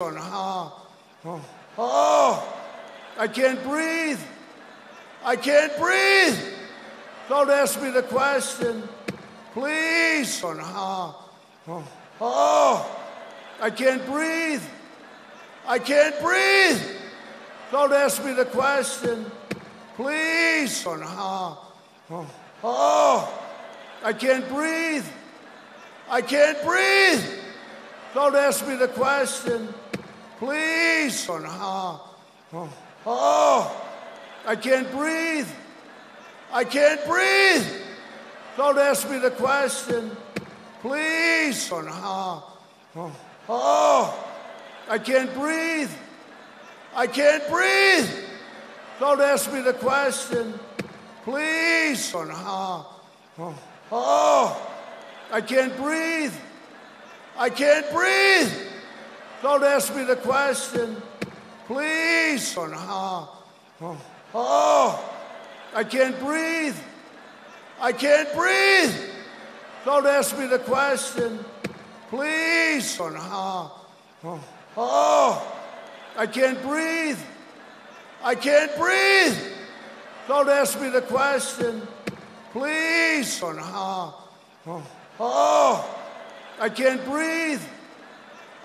I can't breathe. I can't breathe. Don't ask me the question, please. I can't breathe. I can't breathe. Don't ask me the question, please. I can't breathe. I can't breathe. Don't ask me the question, please. I can't breathe. I can't breathe. Don't ask me the question, please. I can't breathe. I can't breathe. Don't ask me the question, please. I can't breathe. I can't breathe. Don't ask me the question, please. I can't breathe. I can't breathe. Don't ask me the question, please. I can't breathe. I can't breathe. Don't ask me the question, please. I can't breathe. I can't breathe. Don't ask me the question, please. I can't breathe. I can't breathe. Don't ask me the question, please. I can't breathe.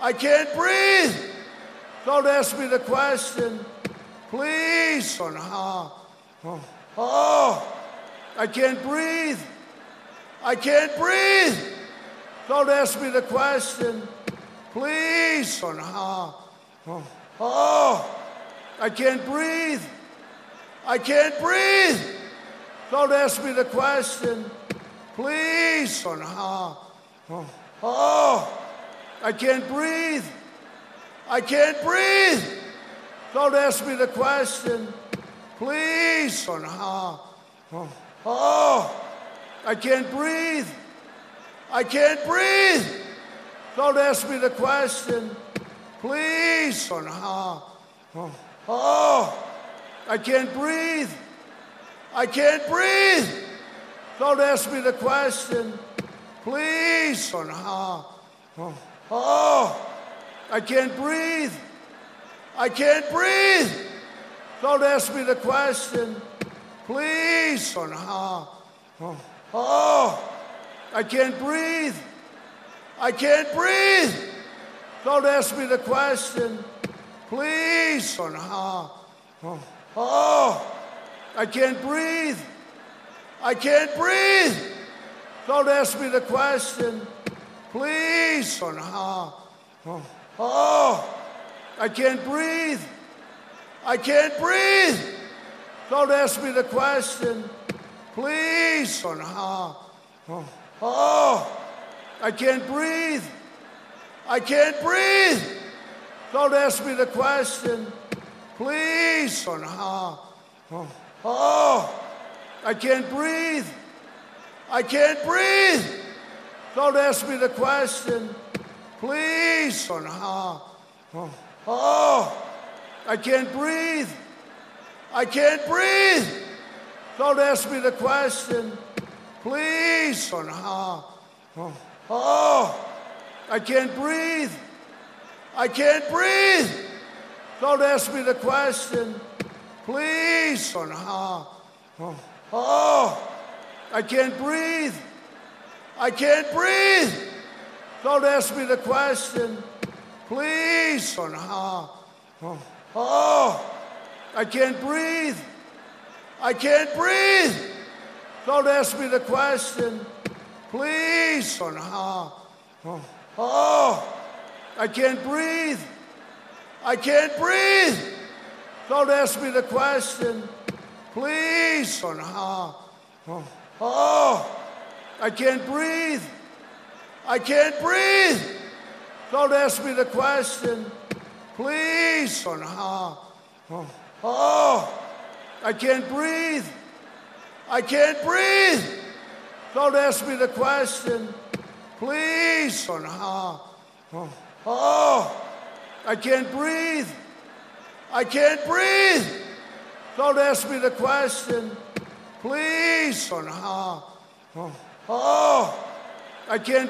I can't breathe. Don't ask me the question, please. I can't breathe. I can't breathe. Don't ask me the question, please. I can't breathe. I can't breathe. Don't ask me the question, please. I can't breathe. I can't breathe. Don't ask me the question, please. I can't breathe. I can't breathe. Don't ask me the question, please. I can't breathe. I can't breathe. Don't ask me the question, please. I can't breathe. I can't breathe. Don't ask me the question, please. I can't breathe. I can't breathe. Don't ask me the question, please. I can't breathe. I can't breathe. Don't ask me the question, please. I can't breathe. I can't breathe. Don't ask me the question, please. I can't breathe. I can't breathe. Don't ask me the question, please. I can't breathe. I can't breathe. Don't ask me the question, please. I can't breathe. I can't breathe. Don't ask me the question, please. I can't breathe. I can't breathe. Don't ask me the question, please. I can't breathe. I can't breathe. Don't ask me the question, please. I can't breathe. I can't breathe. Don't ask me the question, please. I can't breathe. I can't breathe. Don't ask me the question, please. I can't breathe. I can't breathe. Don't ask me the question, please. I can't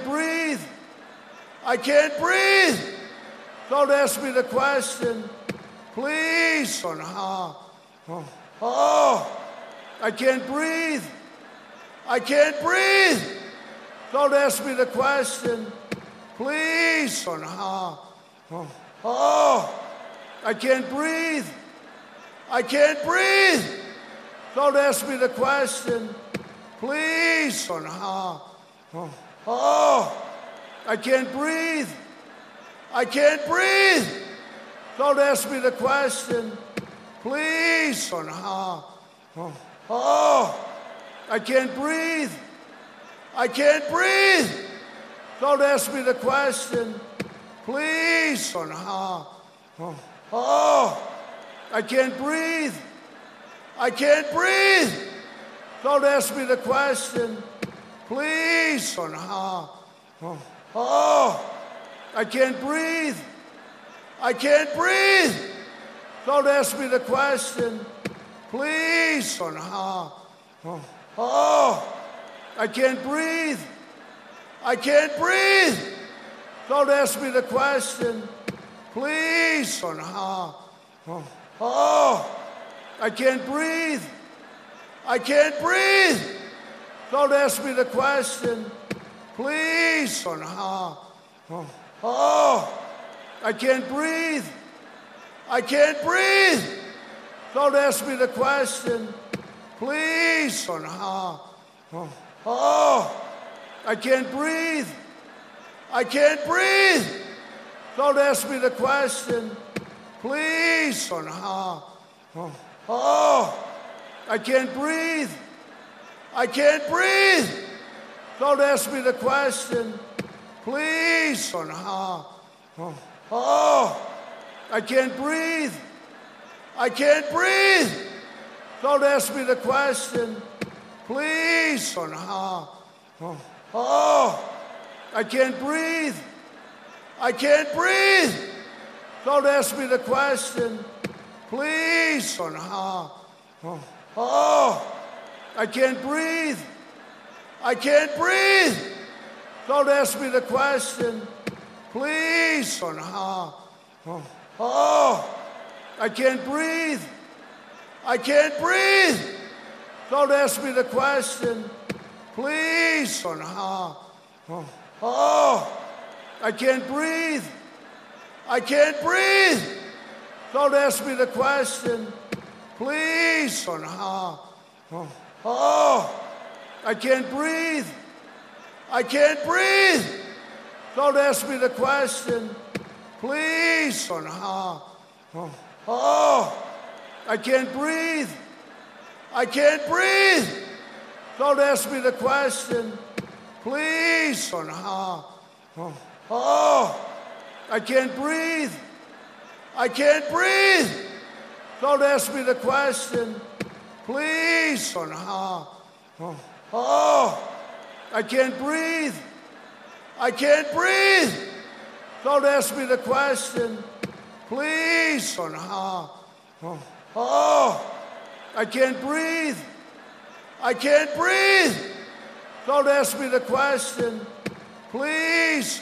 breathe. I can't breathe. Don't ask me the question, please. Oh, I can't breathe. I can't breathe. Don't ask me the question, please. Oh, I can't breathe. I can't breathe. Don't ask me the question, please. Oh, I can't breathe. I can't breathe. Don't ask me the question, please. Oh, I can't breathe. I can't breathe. Don't ask me the question, please. Oh, I can't breathe. I can't breathe. Don't ask me the question, please. Oh, I can't breathe. I can't breathe. Don't ask me the question, please. Oh, I can't breathe. I can't breathe. Don't ask me the question, please. Oh, I can't breathe. I can't breathe. Don't ask me the question, please. Oh, I can't breathe. I can't breathe. Don't ask me the question, please. Oh, I can't breathe. I can't breathe. Don't ask me the question, please. Oh, I can't breathe. I can't breathe. Don't ask me the question, please. Oh, I can't breathe. I can't breathe. Don't ask me the question, please. Oh, I can't breathe. I can't breathe. Don't ask me the question, please. Oh, I can't breathe. I can't breathe. Don't ask me the question, please. Oh, I can't breathe. I can't breathe. Don't ask me the question, please. Oh, I can't breathe. I can't breathe. Don't ask me the question, please. Oh, I can't breathe. I can't breathe. Don't ask me the question, please. Oh, I can't breathe. I can't breathe. Don't ask me the question, please. Oh, I can't breathe. I can't breathe. Don't ask me the question, please. Oh, I can't breathe. I can't breathe. Don't ask me the question, please. Oh, I can't breathe. I can't breathe. Don't ask me the question, please.